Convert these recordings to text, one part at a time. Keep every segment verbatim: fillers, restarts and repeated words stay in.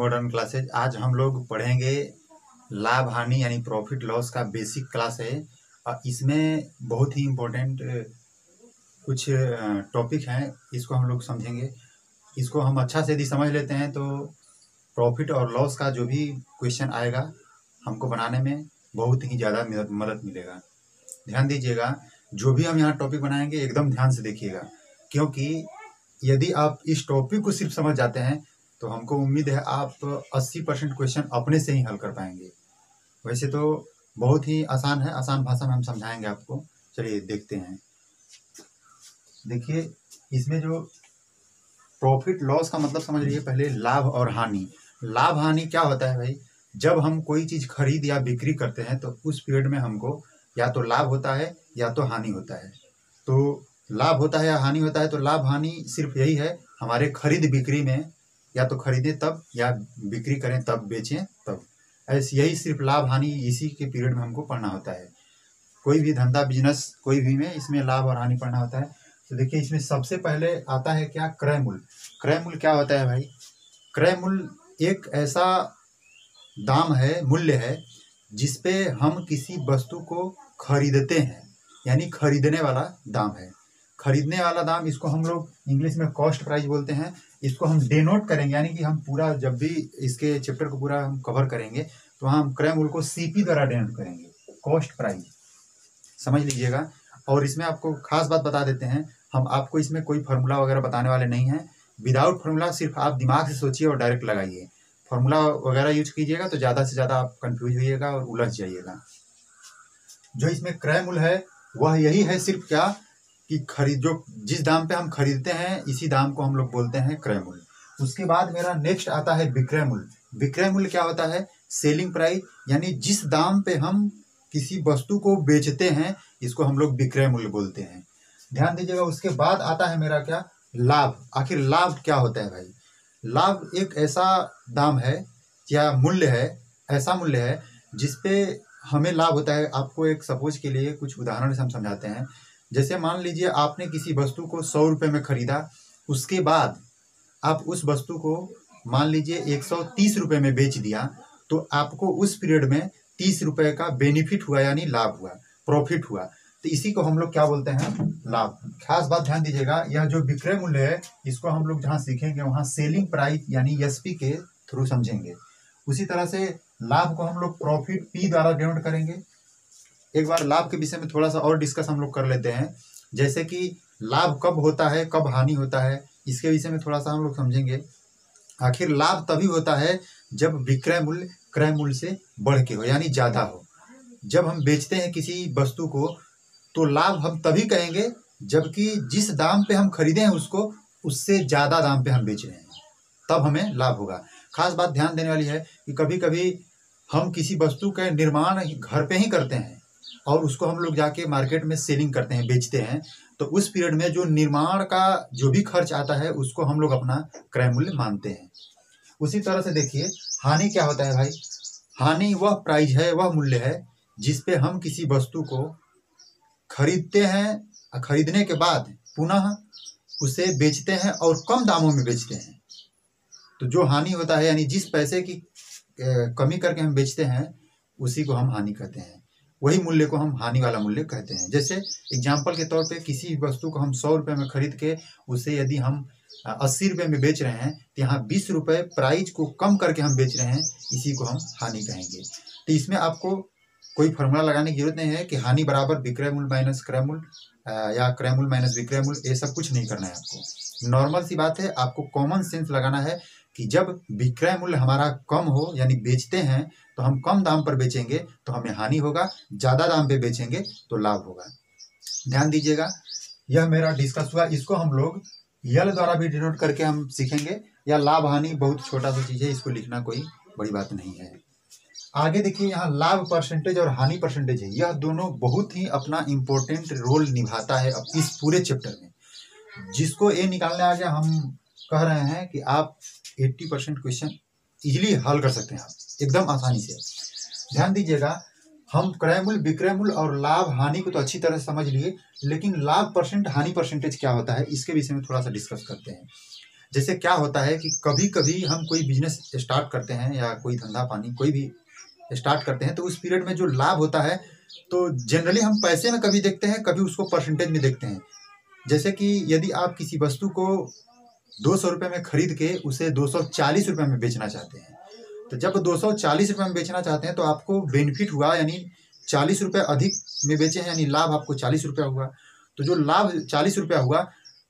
Modern classes. आज हम लोग पढ़ेंगे लाभ हानि यानी प्रॉफिट लॉस का बेसिक क्लास है और इसमें बहुत ही इम्पोर्टेंट कुछ टॉपिक हैं, इसको हम लोग समझेंगे। इसको हम अच्छा से यदि समझ लेते हैं तो प्रॉफिट और लॉस का जो भी क्वेश्चन आएगा हमको बनाने में बहुत ही ज़्यादा मदद मिलेगा। ध्यान दीजिएगा, जो भी हम यहाँ टॉपिक बनाएंगे एकदम ध्यान से देखिएगा, क्योंकि यदि आप इस टॉपिक को सिर्फ समझ जाते हैं तो हमको उम्मीद है आप अस्सी परसेंट क्वेश्चन अपने से ही हल कर पाएंगे। वैसे तो बहुत ही आसान है, आसान भाषा में हम समझाएंगे आपको। चलिए देखते हैं। देखिए, इसमें जो प्रॉफिट लॉस का मतलब समझ लीजिए पहले, लाभ और हानि। लाभ हानि क्या होता है भाई? जब हम कोई चीज़ खरीद या बिक्री करते हैं तो उस पीरियड में हमको या तो लाभ होता है या तो हानि होता है। तो लाभ होता है या हानि होता है, तो लाभ हानि सिर्फ यही है हमारे खरीद बिक्री में, या तो खरीदें तब या बिक्री करें तब, बेचें तब, ऐसे यही सिर्फ लाभ हानि इसी के पीरियड में हमको पढ़ना होता है। कोई भी धंधा बिजनेस कोई भी में इसमें लाभ और हानि पढ़ना होता है। तो देखिए, इसमें सबसे पहले आता है क्या? क्रय मूल्य। क्रय मूल्य क्या होता है भाई? क्रय मूल्य एक ऐसा दाम है, मूल्य है जिसपे हम किसी वस्तु को खरीदते हैं, यानी खरीदने वाला दाम है। खरीदने वाला दाम, इसको हम लोग इंग्लिश में कॉस्ट प्राइस बोलते हैं। इसको हम डेनोट करेंगे, यानी कि हम पूरा जब भी इसके चैप्टर को पूरा हम कवर करेंगे तो हम क्रय मूल्य को सीपी द्वारा डेनोट करेंगे, कॉस्ट प्राइस, समझ लीजिएगा। और इसमें आपको खास बात बता देते हैं, हम आपको इसमें कोई फार्मूला वगैरह बताने वाले नहीं हैं। विदाउट फार्मूला सिर्फ आप दिमाग से सोचिए और डायरेक्ट लगाइए। फार्मूला वगैरह यूज कीजिएगा तो ज़्यादा से ज़्यादा आप कन्फ्यूज होइएगा और उलझ जाइएगा। जो इसमें क्रय मूल्य है वह यही है सिर्फ क्या कि खरीद, जो जिस दाम पे हम खरीदते हैं इसी दाम को हम लोग बोलते हैं क्रय मूल्य। उसके बाद मेरा नेक्स्ट आता है विक्रय मूल्य। विक्रय मूल्य क्या होता है? सेलिंग प्राइस, यानी जिस दाम पे हम किसी वस्तु को बेचते हैं इसको हम लोग विक्रय मूल्य बोलते हैं। ध्यान दीजिएगा। उसके बाद आता है मेरा क्या? लाभ। आखिर लाभ क्या होता है भाई? लाभ एक ऐसा दाम है या मूल्य है, ऐसा मूल्य है जिसपे हमें लाभ होता है। आपको एक सपोज के लिए कुछ उदाहरण से हम समझाते हैं। जैसे मान लीजिए आपने किसी वस्तु को सौ रुपये में खरीदा, उसके बाद आप उस वस्तु को मान लीजिए एक सौ तीस रुपये में बेच दिया, तो आपको उस पीरियड में तीस रुपये का बेनिफिट हुआ, यानी लाभ हुआ, प्रॉफिट हुआ। तो इसी को हम लोग क्या बोलते हैं? लाभ। खास बात ध्यान दीजिएगा, यह जो विक्रय मूल्य है इसको हम लोग जहाँ सीखेंगे वहाँ सेलिंग प्राइस यानी एसपी के थ्रू समझेंगे। उसी तरह से लाभ को हम लोग प्रॉफिट पी द्वारा डिनोट करेंगे। एक बार लाभ के विषय में थोड़ा सा और डिस्कस हम लोग कर लेते हैं, जैसे कि लाभ कब होता है, कब हानि होता है, इसके विषय में थोड़ा सा हम लोग समझेंगे। आखिर लाभ तभी होता है जब विक्रय मूल्य क्रय मूल्य से बढ़ के हो, यानी ज़्यादा हो। जब हम बेचते हैं किसी वस्तु को तो लाभ हम तभी कहेंगे जबकि जिस दाम पे हम खरीदे हैं उसको उससे ज़्यादा दाम पे हम बेच रहे हैं, तब हमें लाभ होगा। खास बात ध्यान देने वाली है कि कभी कभी हम किसी वस्तु का निर्माण घर पर ही करते हैं और उसको हम लोग जाके मार्केट में सेलिंग करते हैं, बेचते हैं, तो उस पीरियड में जो निर्माण का जो भी खर्च आता है उसको हम लोग अपना क्रय मूल्य मानते हैं। उसी तरह से देखिए, हानि क्या होता है भाई? हानि वह प्राइस है, वह मूल्य है जिसपे हम किसी वस्तु को खरीदते हैं, खरीदने के बाद पुनः उसे बेचते हैं और कम दामों में बेचते हैं। तो जो हानि होता है, यानी जिस पैसे की कमी करके हम बेचते हैं उसी को हम हानि कहते हैं, वही मूल्य को हम हानि वाला मूल्य कहते हैं। जैसे एग्जाम्पल के तौर पे किसी वस्तु को हम सौ रुपये में खरीद के उसे यदि हम अस्सी रुपये में बेच रहे हैं तो यहाँ बीस रुपये प्राइस को कम करके हम बेच रहे हैं, इसी को हम हानि कहेंगे। तो इसमें आपको कोई फार्मूला लगाने की जरूरत नहीं है कि हानि बराबर विक्रय मूल्य माइनस क्रय मूल्य या क्रय मूल्य माइनस विक्रय मूल्य, ये सब कुछ नहीं करना है आपको। नॉर्मल सी बात है, आपको कॉमन सेंस लगाना है कि जब विक्रय मूल्य हमारा कम हो, यानी बेचते हैं तो हम कम दाम पर बेचेंगे तो हमें हानि होगा, ज़्यादा दाम पे बेचेंगे तो लाभ होगा। ध्यान दीजिएगा, यह मेरा डिस्कस हुआ। इसको हम लोग यल द्वारा भी डिनोट करके हम सीखेंगे। या लाभ हानि बहुत छोटा सा चीज़ है, इसको लिखना कोई बड़ी बात नहीं है। आगे देखिए, यहाँ लाभ परसेंटेज और हानि परसेंटेज है, यह दोनों बहुत ही अपना इम्पोर्टेंट रोल निभाता है इस पूरे चैप्टर में। जिसको ये निकालने आ गया, हम कह रहे हैं कि आप अस्सी परसेंट क्वेश्चन इजीली हल कर सकते हैं, आप एकदम आसानी से। ध्यान दीजिएगा, हम क्रय मूल्य, विक्रय मूल्य और लाभ हानि को तो अच्छी तरह समझ लिए, लेकिन लाभ परसेंट हानि परसेंटेज क्या होता है इसके विषय में थोड़ा सा डिस्कस करते हैं। जैसे क्या होता है कि कभी कभी हम कोई बिजनेस स्टार्ट करते हैं या कोई धंधा पानी कोई भी स्टार्ट करते हैं तो उस पीरियड में जो लाभ होता है तो जनरली हम पैसे में कभी देखते हैं, कभी उसको परसेंटेज में देखते हैं। जैसे कि यदि आप किसी वस्तु को दो सौ रुपये में खरीद के उसे दो सौ चालीस रुपये में बेचना चाहते हैं, तो जब दो सौ चालीस रुपये में बेचना चाहते हैं तो आपको बेनिफिट हुआ, यानी चालीस रुपये अधिक में बेचे हैं, यानी लाभ आपको चालीस रुपया हुआ। तो जो लाभ चालीस रुपया हुआ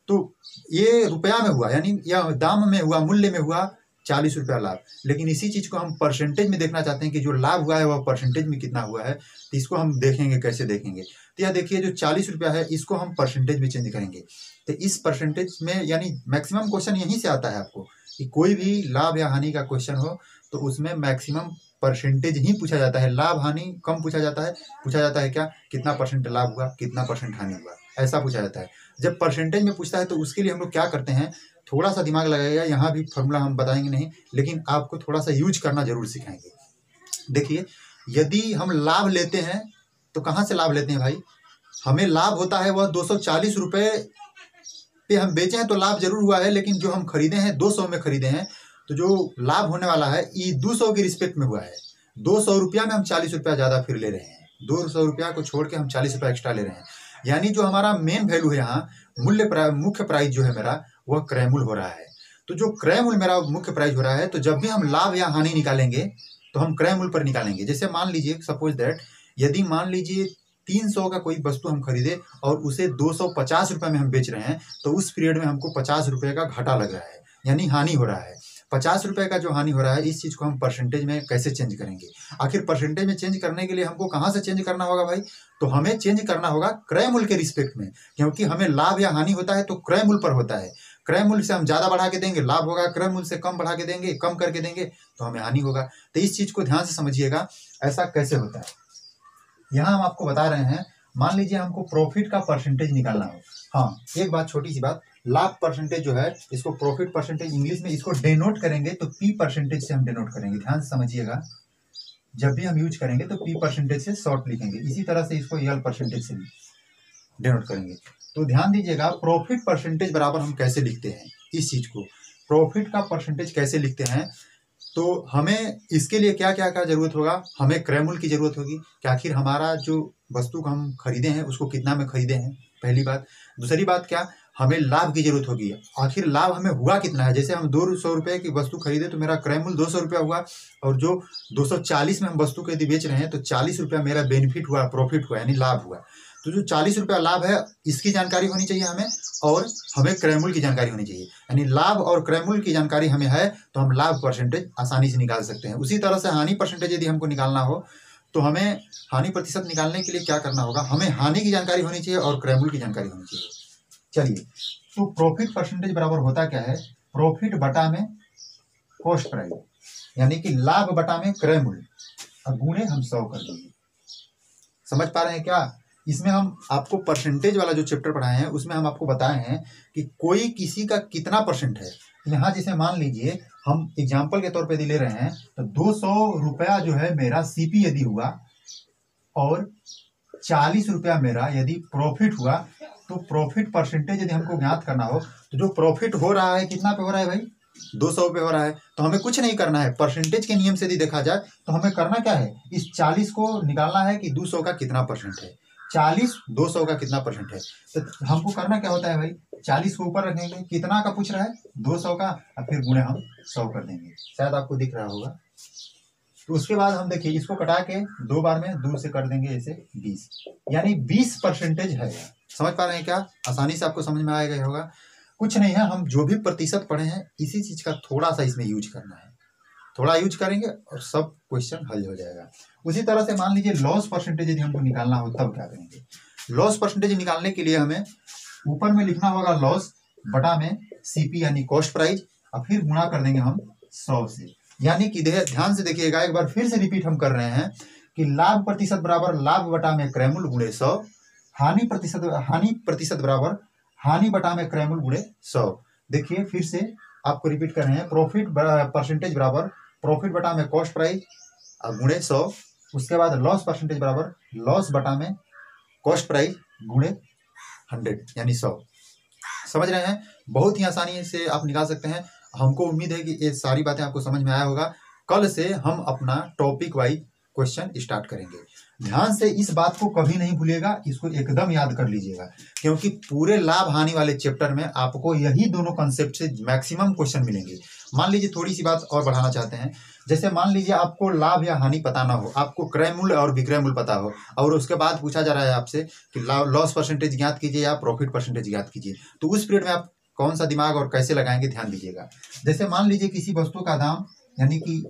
तो ये रुपया में हुआ, यानी या दाम में हुआ, मूल्य में हुआ चालीस रुपया लाभ। लेकिन इसी चीज़ को हम परसेंटेज में देखना चाहते हैं कि जो लाभ हुआ है वह परसेंटेज में कितना हुआ है। तो इसको हम देखेंगे, कैसे देखेंगे? तो यह देखिए, जो चालीस रुपया है इसको हम परसेंटेज में चेंज करेंगे। तो इस परसेंटेज में, यानी मैक्सिमम क्वेश्चन यहीं से आता है आपको कि कोई भी लाभ या हानि का क्वेश्चन हो तो उसमें मैक्सिमम परसेंटेज ही पूछा जाता है, लाभ हानि कम पूछा जाता है। पूछा जाता है क्या? कितना परसेंट लाभ हुआ, कितना परसेंट हानि हुआ, ऐसा पूछा जाता है। जब परसेंटेज में पूछता है तो उसके लिए हम लोग क्या करते हैं, थोड़ा सा दिमाग लगाएगा। यहाँ भी फॉर्मूला हम बताएंगे नहीं, लेकिन आपको थोड़ा सा यूज करना जरूर सिखाएंगे। देखिए, यदि हम लाभ लेते हैं तो कहाँ से लाभ लेते हैं भाई? हमें लाभ होता है वह दो सौ चालीस रुपये पे हम बेचे हैं तो लाभ जरूर हुआ है, लेकिन जो हम खरीदे हैं दो सौ में खरीदे हैं तो जो लाभ होने वाला है ये दो सौ के रिस्पेक्ट में हुआ है। दो सौ रुपया में हम चालीस रुपया ज़्यादा फिर ले रहे हैं, दो सौ रुपया को छोड़ के हम चालीस रुपया एक्स्ट्रा ले रहे हैं। यानी जो हमारा मेन वैल्यू है, यहाँ मूल्य प्राय मुख्य प्राइस जो है मेरा वह क्रय मूल्य हो रहा है। तो जो क्रय मूल्य मेरा मुख्य प्राइस हो रहा है तो जब भी हम लाभ या हानि निकालेंगे तो हम क्रय मूल्य पर निकालेंगे। जैसे मान लीजिए, सपोज दैट, यदि मान लीजिए तीन सौ का कोई वस्तु हम खरीदे और उसे दो सौ पचास रुपये में हम बेच रहे हैं तो उस पीरियड में हमको पचास रुपये का घाटा लग रहा है, यानी हानि हो रहा है। पचास रुपये का जो हानि हो रहा है इस चीज़ को हम परसेंटेज में कैसे चेंज करेंगे? आखिर परसेंटेज में चेंज करने के लिए हमको कहाँ से चेंज करना होगा भाई? तो हमें चेंज करना होगा क्रय मूल्य के रिस्पेक्ट में, क्योंकि हमें लाभ या हानि होता है तो क्रय मूल्य पर होता है। क्रय मूल्य से हम ज़्यादा बढ़ा के देंगे लाभ होगा, क्रय मूल्य से कम बढ़ा के देंगे, कम करके देंगे तो हमें हानि होगा। तो इस चीज़ को ध्यान से समझिएगा ऐसा कैसे होता है। यहाँ हम आपको बता रहे हैं, मान लीजिए हमको प्रॉफिट का परसेंटेज निकालना हो। हाँ, एक बात, छोटी सी बात, लाभ परसेंटेज जो है इसको प्रॉफिट परसेंटेज इंग्लिश में इसको डेनोट करेंगे तो पी परसेंटेज से हम डेनोट करेंगे। ध्यान से समझिएगा, जब भी हम यूज करेंगे तो पी परसेंटेज से शॉर्ट लिखेंगे। इसी तरह से इसको यल परसेंटेज से डेनोट करेंगे। तो ध्यान दीजिएगा, प्रॉफिट परसेंटेज बराबर हम कैसे लिखते हैं, इस चीज़ को प्रॉफिट का परसेंटेज कैसे लिखते हैं। तो हमें इसके लिए क्या क्या क्या जरूरत होगा? हमें क्रय मूल्य की जरूरत होगी कि आखिर हमारा जो वस्तु को हम खरीदे हैं उसको कितना में खरीदे हैं, पहली बात। दूसरी बात क्या, हमें लाभ की जरूरत होगी, आखिर लाभ हमें हुआ कितना है। जैसे हम दो सौ रुपये की वस्तु खरीदे तो मेरा क्रय मूल्य दो सौ रुपया हुआ और जो दो सौ चालीस में हम वस्तु को यदि बेच रहे हैं तो चालीस रुपया मेरा बेनिफिट हुआ, प्रॉफिट हुआ, यानी लाभ हुआ। तो जो चालीस रुपया लाभ है इसकी जानकारी होनी चाहिए हमें, और हमें क्रय मूल्य की जानकारी होनी चाहिए, यानी लाभ और क्रय मूल्य की जानकारी हमें है तो हम लाभ परसेंटेज आसानी से निकाल सकते हैं। उसी तरह से हानि परसेंटेज यदि हमको निकालना हो तो हमें हानि प्रतिशत निकालने के लिए क्या करना होगा, हमें हानि की जानकारी होनी चाहिए और क्रय मूल्य की जानकारी होनी चाहिए। चलिए, तो प्रॉफिट परसेंटेज बराबर होता क्या है? प्रॉफिट बटा में कॉस्ट प्राइस, यानी कि लाभ बटा में क्रय मूल्य, अब गुणे हम सौ कर देंगे। समझ पा रहे हैं क्या? इसमें हम आपको परसेंटेज वाला जो चैप्टर पढ़ाए हैं उसमें हम आपको बताए हैं कि कोई किसी का कितना परसेंट है। यहाँ जैसे मान लीजिए हम एग्जाम्पल के तौर पे ले रहे हैं तो दो सौ रुपया जो है मेरा सीपी यदि हुआ और चालीस रुपया मेरा यदि प्रॉफिट हुआ तो प्रॉफिट परसेंटेज यदि हमको ज्ञात करना हो तो जो प्रॉफिट हो रहा है कितना पे हो रहा है भाई? दो सौ पे हो रहा है। तो हमें कुछ नहीं करना है, परसेंटेज के नियम से यदि देखा जाए तो हमें करना क्या है, इस चालीस को निकालना है कि दो सौ का कितना परसेंट है, चालीस दो सौ का कितना परसेंट है। तो हमको करना क्या होता है भाई, चालीस को ऊपर रखेंगे, कितना का पूछ रहा है, दो सौ का, और फिर गुणे हम सौ कर देंगे, शायद आपको दिख रहा होगा। तो उसके बाद हम देखिए इसको कटा के दो बार में दो से कर देंगे, ऐसे बीस, यानी बीस परसेंटेज है। समझ पा रहे हैं क्या? आसानी से आपको समझ में आ गया होगा। कुछ नहीं है, हम जो भी प्रतिशत पढ़े हैं इसी चीज का थोड़ा सा इसमें यूज करना है, थोड़ा यूज करेंगे और सब क्वेश्चन हल हो जाएगा। उसी तरह से मान लीजिए लॉस परसेंटेज यदि हमको निकालना हो तब क्या करेंगे? लॉस परसेंटेज निकालने के लिए हमें ऊपर में लिखना होगा लॉस बटा में सीपी यानी कॉस्ट प्राइस, और फिर गुणा कर देंगे हम सौ से। यानी कि ध्यान से देखिएगा, एक बार फिर से रिपीट हम कर रहे हैं कि लाभ प्रतिशत बराबर लाभ बटा में क्रय मूल्य गुणे सौ, हानि प्रतिशत हानि प्रतिशत बराबर हानि बटा में क्रय मूल्य गुणे सौ। देखिए फिर से आपको रिपीट कर रहे हैं, प्रॉफिट परसेंटेज बराबर प्रॉफिट बटा में कॉस्ट प्राइस और गुणे सौ, उसके बाद लॉस परसेंटेज बराबर लॉस बटा में कॉस्ट प्राइस गुणे हंड्रेड यानी सौ। समझ रहे हैं, बहुत ही आसानी से आप निकाल सकते हैं। हमको उम्मीद है कि ये सारी बातें आपको समझ में आया होगा। कल से हम अपना टॉपिक वाइज क्वेश्चन स्टार्ट करेंगे। ध्यान से इस बात को कभी नहीं भूलिएगा, इसको एकदम याद कर लीजिएगा, क्योंकि पूरे लाभ हानि वाले चैप्टर में आपको यही दोनों कॉन्सेप्ट से मैक्सिमम क्वेश्चन मिलेंगे। मान लीजिए थोड़ी सी बात और बढ़ाना चाहते हैं, जैसे मान लीजिए आपको लाभ या हानि पता ना हो, आपको क्रय मूल्य और विक्रय मूल्य पता हो, और उसके बाद पूछा जा रहा है आपसे कि लॉस परसेंटेज ज्ञात कीजिए या प्रॉफिट परसेंटेज ज्ञात कीजिए, तो उस पीरियड में आप कौन सा दिमाग और कैसे लगाएंगे, ध्यान दीजिएगा। जैसे मान लीजिए किसी वस्तु का दाम यानी कि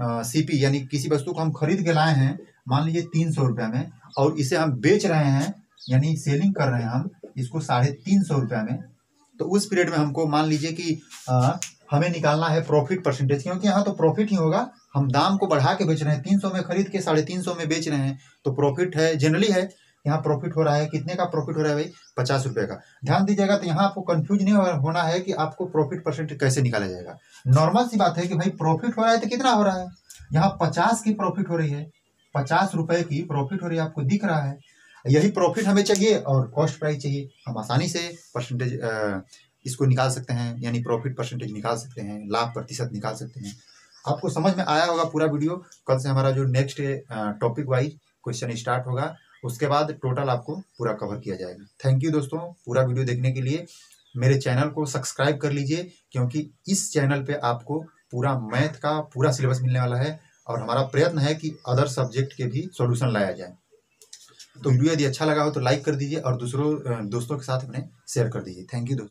सीपी, यानी किसी वस्तु को हम खरीद के लाए हैं मान लीजिए तीन सौ रुपये में, और इसे हम बेच रहे हैं यानी सेलिंग कर रहे हैं हम इसको साढ़े तीन सौ रुपये में, तो उस पीरियड में हमको मान लीजिए कि आ, हमें निकालना है प्रॉफिट परसेंटेज, क्योंकि यहाँ तो प्रॉफिट ही होगा, हम दाम को बढ़ा के बेच रहे हैं, तीन सौ में खरीद के साढ़े तीन सौ में बेच रहे हैं, तो प्रॉफिट है, जनरली है। यहाँ प्रॉफिट हो रहा है, कितने का प्रॉफिट हो रहा है भाई, पचास रुपये का। ध्यान दीजिएगा, तो यहाँ आपको कंफ्यूज नहीं होना है कि आपको प्रॉफिट परसेंटेज कैसे निकाला जाएगा। नॉर्मल सी बात है कि भाई प्रॉफिट हो रहा है तो कितना हो रहा है, यहाँ पचास की प्रॉफिट हो रही है, पचास रुपये की प्रॉफिट हो रही है, आपको दिख रहा है। यही प्रॉफिट हमें चाहिए और कॉस्ट प्राइस चाहिए, हम आसानी से परसेंटेज इसको निकाल सकते हैं, यानी प्रॉफिट परसेंटेज निकाल सकते हैं, लाभ प्रतिशत निकाल सकते हैं। आपको समझ में आया होगा पूरा वीडियो। कल से हमारा जो next topic wise question start होगा, उसके बाद टोटल आपको पूरा कवर किया जाएगा। थैंक यू दोस्तों पूरा वीडियो देखने के लिए। मेरे चैनल को सब्सक्राइब कर लीजिए, क्योंकि इस चैनल पे आपको पूरा मैथ का पूरा सिलेबस मिलने वाला है, और हमारा प्रयत्न है कि अदर सब्जेक्ट के भी सॉल्यूशन लाया जाए। तो वीडियो यदि अच्छा लगा हो तो लाइक कर दीजिए और दूसरों दोस्तों के साथ अपने शेयर कर दीजिए। थैंक यू दोस्तों।